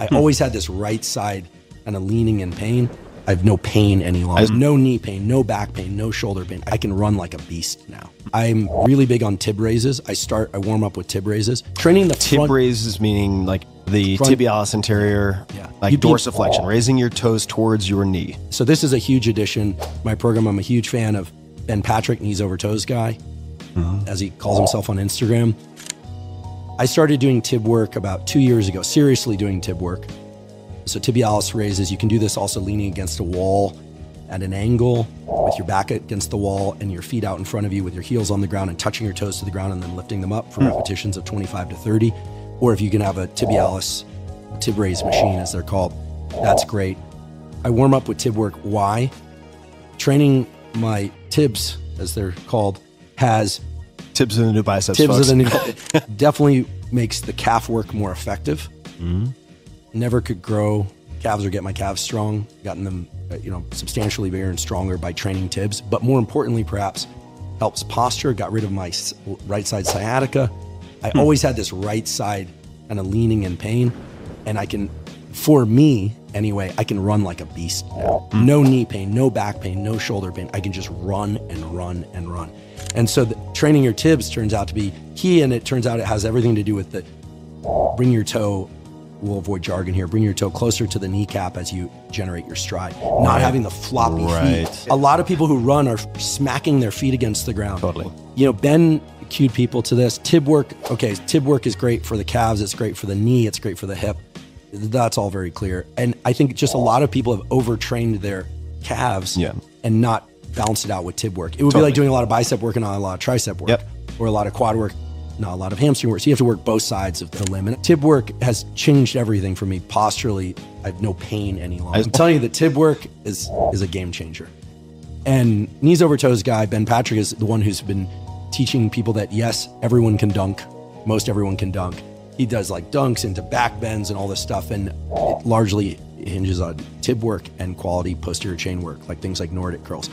I always had this right side kind of leaning in pain. I have no pain any longer. No knee pain, no back pain, no shoulder pain. I can run like a beast now. I'm really big on tib raises. I warm up with tib raises. Training the front. Tib raises meaning like the tibialis anterior, like dorsiflexion, raising your toes towards your knee. So this is a huge addition. My program, I'm a huge fan of Ben Patrick, knees over toes guy, as he calls himself on Instagram. I started doing tib work about 2 years ago, seriously doing tib work. So tibialis raises, you can do this also leaning against a wall at an angle with your back against the wall and your feet out in front of you with your heels on the ground and touching your toes to the ground and then lifting them up for repetitions of 25 to 30. Or if you can have a tibialis tib raise machine, as they're called, that's great. I warm up with tib work. Why? Training my tibs, as they're called, has... Tibs are the new biceps, tibs folks. Are the new, definitely makes the calf work more effective. Never could grow calves or get my calves strong. Gotten them, you know, substantially bigger and stronger by training tibs. But more importantly, perhaps, helps posture. Got rid of my right side sciatica. I always had this right side kind of leaning in pain. And I can, for me anyway, I can run like a beast now. No knee pain, no back pain, no shoulder pain. I can just run and run and run. And so training your tibs turns out to be key. And it turns out it has everything to do with the bring your toe, we'll avoid jargon here, bring your toe closer to the kneecap as you generate your stride. Not having the floppy feet. A lot of people who run are smacking their feet against the ground. Totally. You know, Ben cued people to this. Tib work, okay, tib work is great for the calves, it's great for the knee, it's great for the hip. That's all very clear. And I think just a lot of people have overtrained their calves and not balanced it out with tib work. It would be like doing a lot of bicep work and not a lot of tricep work, or a lot of quad work, not a lot of hamstring work. So you have to work both sides of the limb. And tib work has changed everything for me. Posturally, I have no pain any longer. I'm telling you that tib work is a game changer. And knees over toes guy, Ben Patrick, is the one who's been teaching people that yes, everyone can dunk. Most everyone can dunk. He does like dunks into back bends and all this stuff. And it largely hinges on tib work and quality posterior chain work, like things like Nordic curls.